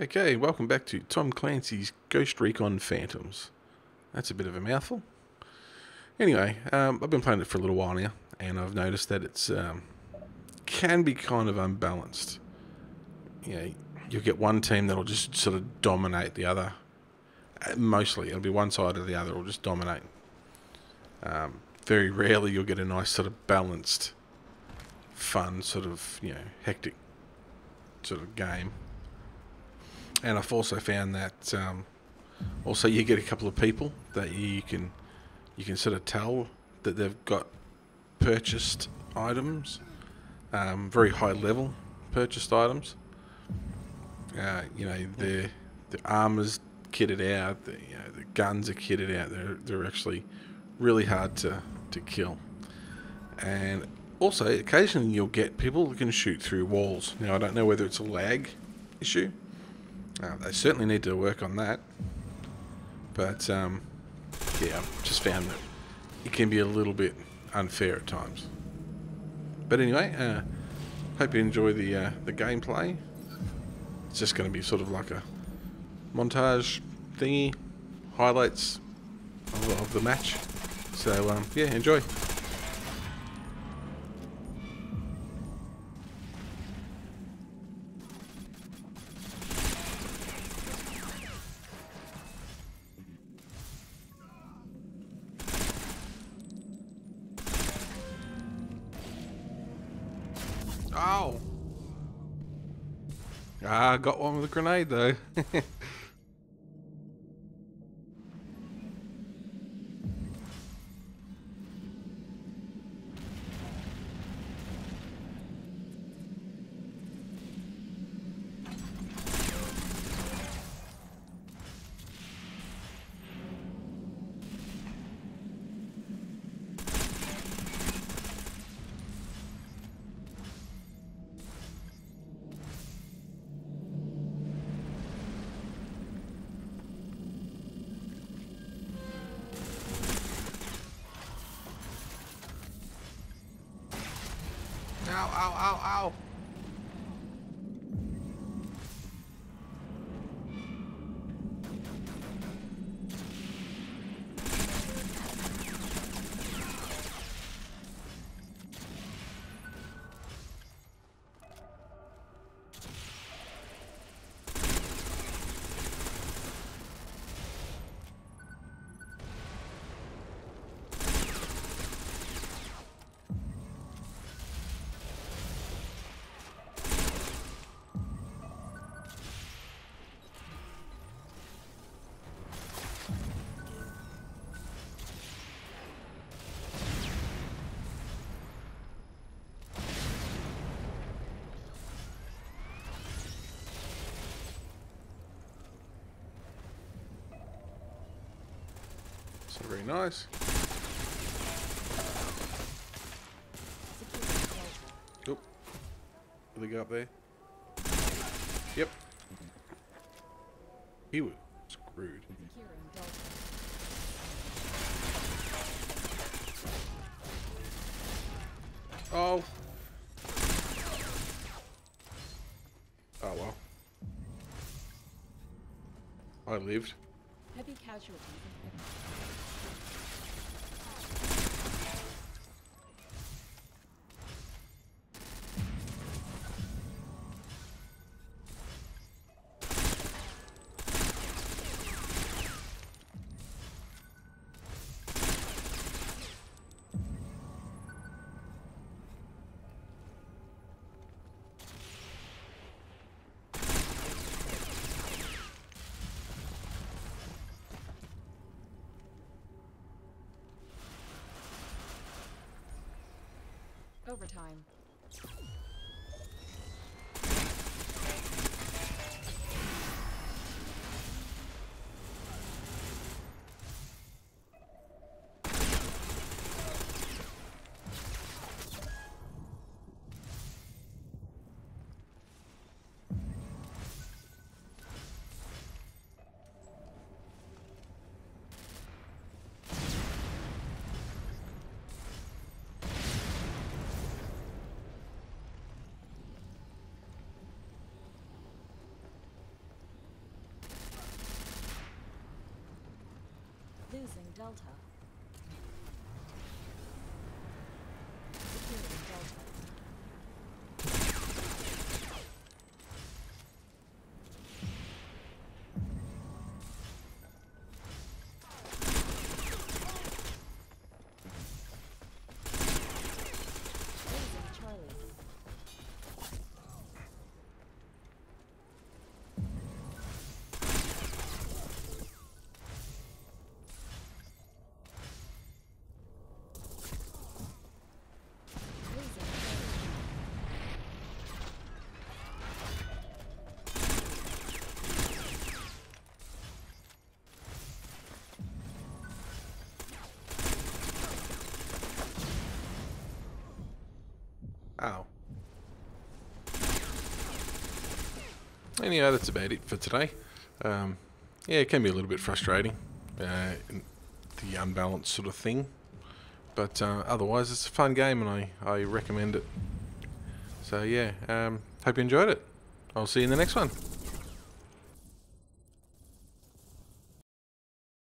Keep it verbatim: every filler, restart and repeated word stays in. Okay, welcome back to Tom Clancy's Ghost Recon: Phantoms. That's a bit of a mouthful. Anyway, um, I've been playing it for a little while now, and I've noticed that it's um, can be kind of unbalanced. You know, you'll get one team that'll just sort of dominate the other. Mostly, it'll be one side or the other will just dominate. Um, very rarely you'll get a nice sort of balanced, fun sort of, you know, hectic sort of game. And I've also found that um, also you get a couple of people that you can you can sort of tell that they've got purchased items, um, very high level purchased items. Uh, you know, the the armor's kitted out, the, you know, the guns are kitted out. They're they're actually really hard to to kill. And also occasionally you'll get people who can shoot through walls. Now I don't know whether it's a lag issue. Uh, they certainly need to work on that, but um, yeah, I've just found that it can be a little bit unfair at times. But anyway, uh, hope you enjoy the uh, the gameplay. It's just going to be sort of like a montage thingy, highlights of, of the match. So um, yeah, enjoy. Ow! Ah, got one with a grenade though. Ow, ow, ow, ow. So very nice. Oop. Did they go up there? Yep. He was screwed. Oh. Oh well. I lived. Heavy casualties. Overtime. Losing Delta. Securing Delta. Ow. And yeah, that's about it for today. Um, yeah, it can be a little bit frustrating, uh, the unbalanced sort of thing. But uh, otherwise, it's a fun game and I, I recommend it. So yeah, um, hope you enjoyed it. I'll see you in the next one.